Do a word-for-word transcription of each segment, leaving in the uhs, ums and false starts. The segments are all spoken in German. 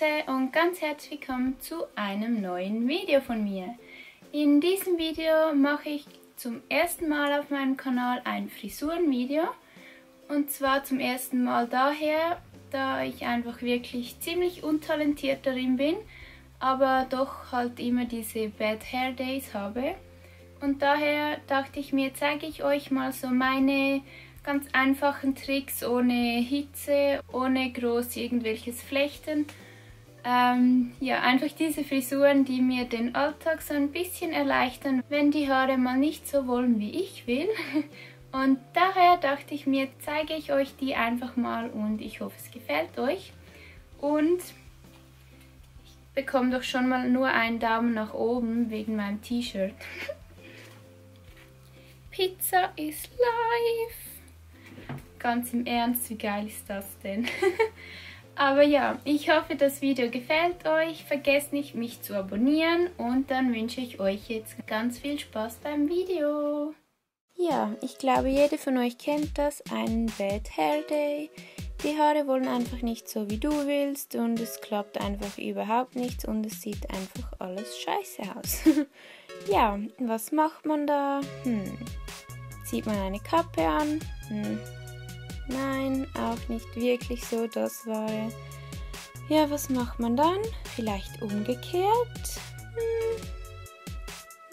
Leute und ganz herzlich willkommen zu einem neuen Video von mir. In diesem Video mache ich zum ersten Mal auf meinem Kanal ein Frisurenvideo. Und zwar zum ersten Mal daher, da ich einfach wirklich ziemlich untalentiert darin bin, aber doch halt immer diese Bad Hair Days habe. Und daher dachte ich mir, zeige ich euch mal so meine ganz einfachen Tricks ohne Hitze, ohne groß irgendwelches Flechten. Ähm, ja, einfach diese Frisuren, die mir den Alltag so ein bisschen erleichtern, wenn die Haare mal nicht so wollen, wie ich will. Und daher dachte ich mir, zeige ich euch die einfach mal und ich hoffe, es gefällt euch. Und ich bekomme doch schon mal nur einen Daumen nach oben wegen meinem T-Shirt. Pizza is life! Ganz im Ernst, wie geil ist das denn? Aber ja, ich hoffe, das Video gefällt euch. Vergesst nicht, mich zu abonnieren und dann wünsche ich euch jetzt ganz viel Spaß beim Video. Ja, ich glaube, jeder von euch kennt das, einen Bad Hair Day. Die Haare wollen einfach nicht so, wie du willst und es klappt einfach überhaupt nichts und es sieht einfach alles scheiße aus. Ja, was macht man da? Hm. Zieht man eine Kappe an? Hm. Nein, auch nicht wirklich so das Wahre. Ja, was macht man dann? Vielleicht umgekehrt?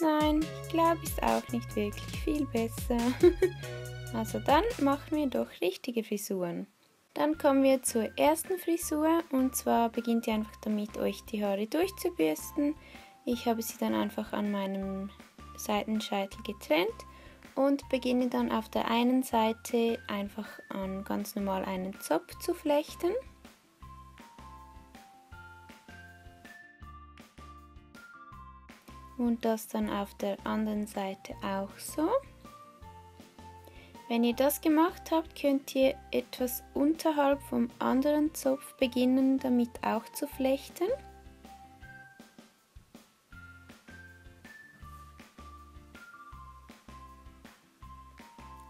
Hm. Nein, ich glaube, ist auch nicht wirklich viel besser. Also dann machen wir doch richtige Frisuren. Dann kommen wir zur ersten Frisur und zwar beginnt ihr einfach damit, euch die Haare durchzubürsten. Ich habe sie dann einfach an meinem Seitenscheitel getrennt. Und beginne dann auf der einen Seite einfach an ganz normal einen Zopf zu flechten. Und das dann auf der anderen Seite auch so. Wenn ihr das gemacht habt, könnt ihr etwas unterhalb vom anderen Zopf beginnen, damit auch zu flechten.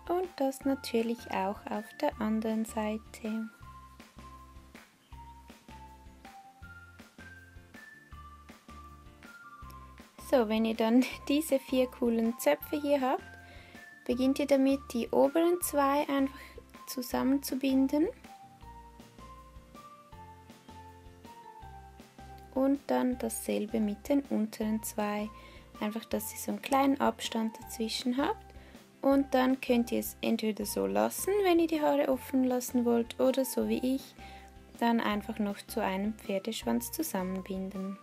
Und das natürlich auch auf der anderen Seite. So, wenn ihr dann diese vier coolen Zöpfe hier habt, beginnt ihr damit, die oberen zwei einfach zusammenzubinden. Und dann dasselbe mit den unteren zwei. Einfach, dass ihr so einen kleinen Abstand dazwischen habt. Und dann könnt ihr es entweder so lassen, wenn ihr die Haare offen lassen wollt, oder so wie ich, dann einfach noch zu einem Pferdeschwanz zusammenbinden.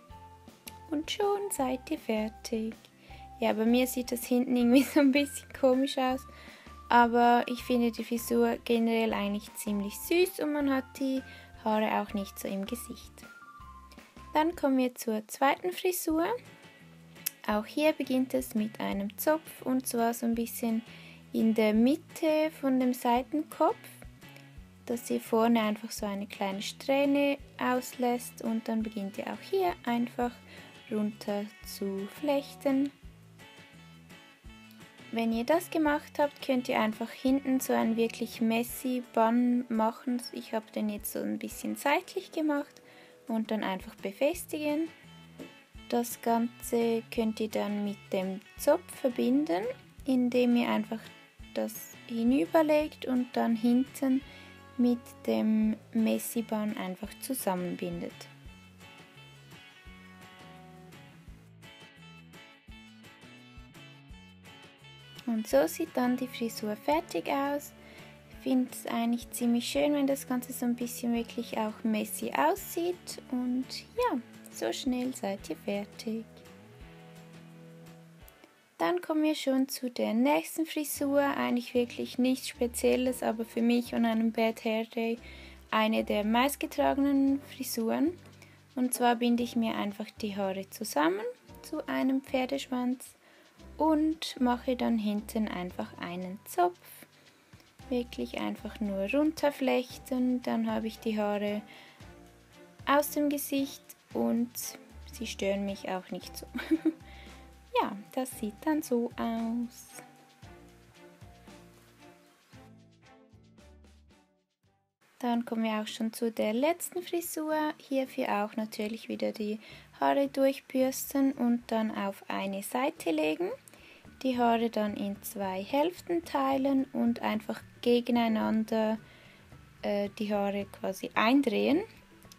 Und schon seid ihr fertig. Ja, bei mir sieht das hinten irgendwie so ein bisschen komisch aus, aber ich finde die Frisur generell eigentlich ziemlich süß und man hat die Haare auch nicht so im Gesicht. Dann kommen wir zur zweiten Frisur. Auch hier beginnt es mit einem Zopf und zwar so ein bisschen in der Mitte von dem Seitenkopf, dass ihr vorne einfach so eine kleine Strähne auslässt und dann beginnt ihr auch hier einfach runter zu flechten. Wenn ihr das gemacht habt, könnt ihr einfach hinten so einen wirklich messy Bann machen. Ich habe den jetzt so ein bisschen seitlich gemacht und dann einfach befestigen. Das Ganze könnt ihr dann mit dem Zopf verbinden, indem ihr einfach das hinüberlegt und dann hinten mit dem Messiband einfach zusammenbindet. Und so sieht dann die Frisur fertig aus. Ich finde es eigentlich ziemlich schön, wenn das Ganze so ein bisschen wirklich auch messy aussieht und ja. So schnell seid ihr fertig. Dann kommen wir schon zu der nächsten Frisur. Eigentlich wirklich nichts Spezielles, aber für mich und einem Bad Hair Day eine der meistgetragenen Frisuren. Und zwar binde ich mir einfach die Haare zusammen zu einem Pferdeschwanz und mache dann hinten einfach einen Zopf. Wirklich einfach nur runterflechten. Dann habe ich die Haare aus dem Gesicht. Und sie stören mich auch nicht so. Ja, das sieht dann so aus. Dann kommen wir auch schon zu der letzten Frisur. Hierfür auch natürlich wieder die Haare durchbürsten und dann auf eine Seite legen. Die Haare dann in zwei Hälften teilen und einfach gegeneinander äh, die Haare quasi eindrehen.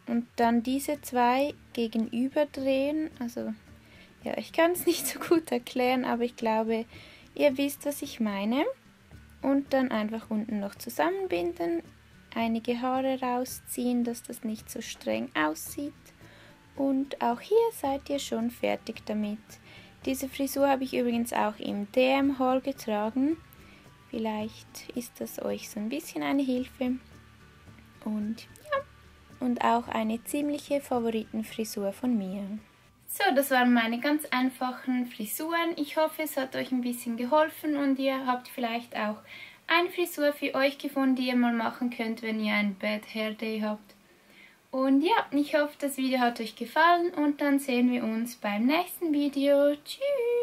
Und dann diese zwei gegenüber drehen. Also ja, ich kann es nicht so gut erklären, aber ich glaube, ihr wisst, was ich meine. Und dann einfach unten noch zusammenbinden. Einige Haare rausziehen, dass das nicht so streng aussieht. Und auch hier seid ihr schon fertig damit. Diese Frisur habe ich übrigens auch im D M-Haul getragen. Vielleicht ist das euch so ein bisschen eine Hilfe. Und ja, und auch eine ziemliche Favoritenfrisur von mir. So, das waren meine ganz einfachen Frisuren. Ich hoffe, es hat euch ein bisschen geholfen und ihr habt vielleicht auch eine Frisur für euch gefunden, die ihr mal machen könnt, wenn ihr einen Bad Hair Day habt. Und ja, ich hoffe, das Video hat euch gefallen und dann sehen wir uns beim nächsten Video. Tschüss!